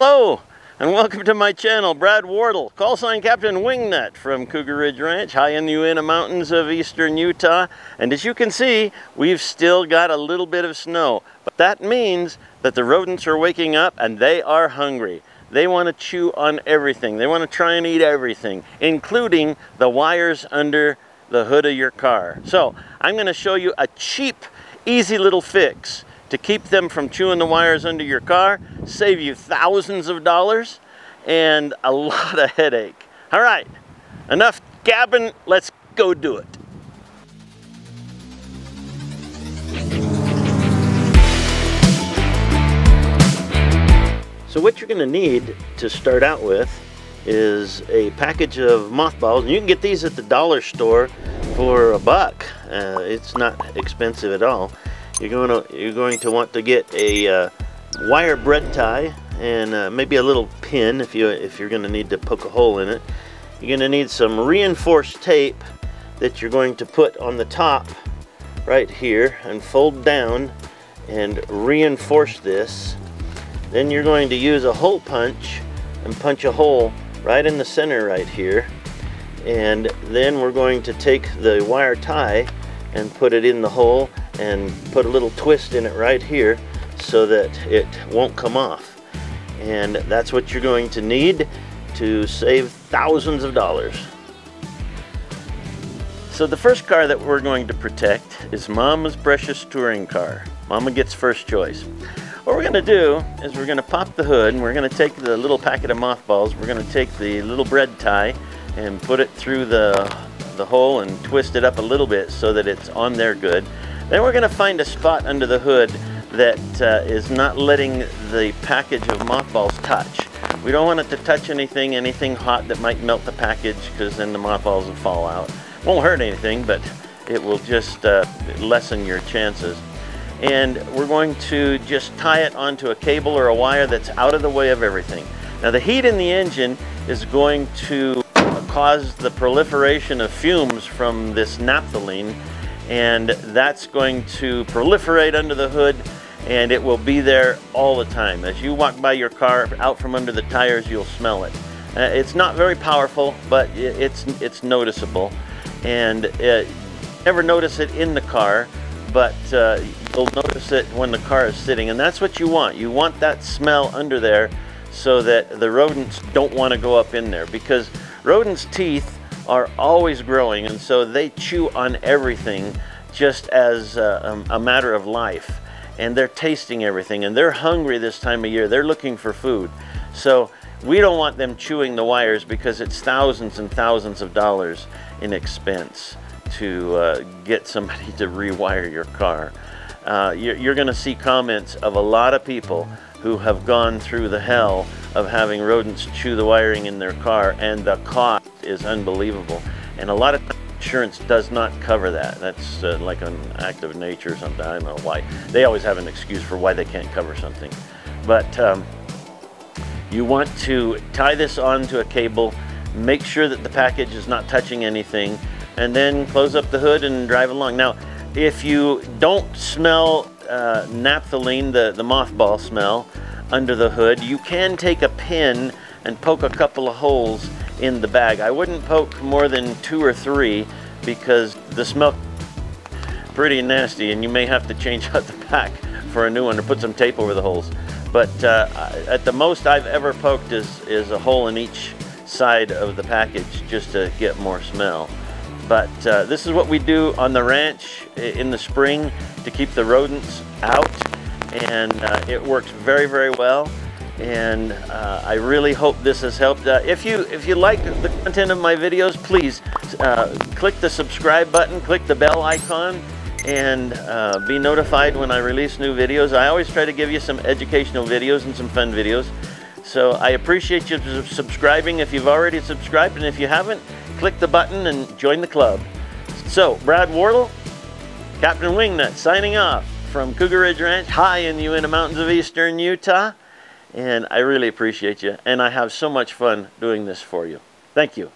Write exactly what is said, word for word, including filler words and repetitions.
Hello and welcome to my channel, Brad Wardle, call sign Captain Wingnut from Cougar Ridge Ranch, high in the Uinta Mountains of eastern Utah. And as you can see, we've still got a little bit of snow, but that means that the rodents are waking up and they are hungry. They want to chew on everything. They want to try and eat everything, including the wires under the hood of your car. So I'm going to show you a cheap, easy little fix to keep them from chewing the wires under your car, save you thousands of dollars and a lot of headache. All right, enough gabbing, let's go do it. So what you're gonna need to start out with is a package of mothballs. And you can get these at the dollar store for a buck. Uh, it's not expensive at all. You're going to, you're going to want to get a uh, wire bread tie and uh, maybe a little pin if, you, if you're going to need to poke a hole in it. You're going to need some reinforced tape that you're going to put on the top right here and fold down and reinforce this. Then you're going to use a hole punch and punch a hole right in the center right here. And then we're going to take the wire tie and put it in the hole and put a little twist in it right here so that it won't come off. And that's what you're going to need to save thousands of dollars. So the first car that we're going to protect is Mama's precious touring car. Mama gets first choice. What we're gonna do is we're gonna pop the hood and we're gonna take the little packet of mothballs, we're gonna take the little bread tie and put it through the, the hole and twist it up a little bit so that it's on there good. Then we're going to find a spot under the hood that uh, is not letting the package of mothballs touch. We don't want it to touch anything, anything hot that might melt the package, because then the mothballs will fall out. It won't hurt anything, but it will just uh, lessen your chances. And we're going to just tie it onto a cable or a wire that's out of the way of everything. Now the heat in the engine is going to cause the proliferation of fumes from this naphthalene, and that's going to proliferate under the hood, and it will be there all the time. As you walk by your car, out from under the tires, you'll smell it. Uh, it's not very powerful, but it's, it's noticeable. And uh, you never notice it in the car, but uh, you'll notice it when the car is sitting, and that's what you want. You want that smell under there so that the rodents don't want to go up in there, because rodents' teeth are always growing, and so they chew on everything just as a, a matter of life, and they're tasting everything, and they're hungry this time of year. They're looking for food. So we don't want them chewing the wires, because it's thousands and thousands of dollars in expense to uh, get somebody to rewire your car. Uh, you're you're gonna see comments of a lot of people who have gone through the hell of having rodents chew the wiring in their car, and the cost is unbelievable, and a lot of insurance does not cover that. That's uh, like an act of nature or something. I don't know why. They always have an excuse for why they can't cover something. But um, you want to tie this onto a cable, make sure that the package is not touching anything, and then close up the hood and drive along. Now, if you don't smell uh, naphthalene, the, the mothball smell, under the hood, you can take a pin and poke a couple of holes in the bag. I wouldn't poke more than two or three, because the smell pretty nasty, and you may have to change out the pack for a new one or put some tape over the holes. But uh, at the most I've ever poked is, is a hole in each side of the package just to get more smell. But uh, this is what we do on the ranch in the spring to keep the rodents out, and uh, it works very, very well. And uh, I really hope this has helped. Uh, if you if you like the content of my videos, please uh, click the subscribe button, click the bell icon, and uh, be notified when I release new videos. I always try to give you some educational videos and some fun videos. So I appreciate you subscribing if you've already subscribed, and if you haven't, click the button and join the club. So Brad Wardle, Captain Wingnut, signing off from Cougar Ridge Ranch, high in the Uinta Mountains of eastern Utah. And I really appreciate you, and I have so much fun doing this for you. Thank you.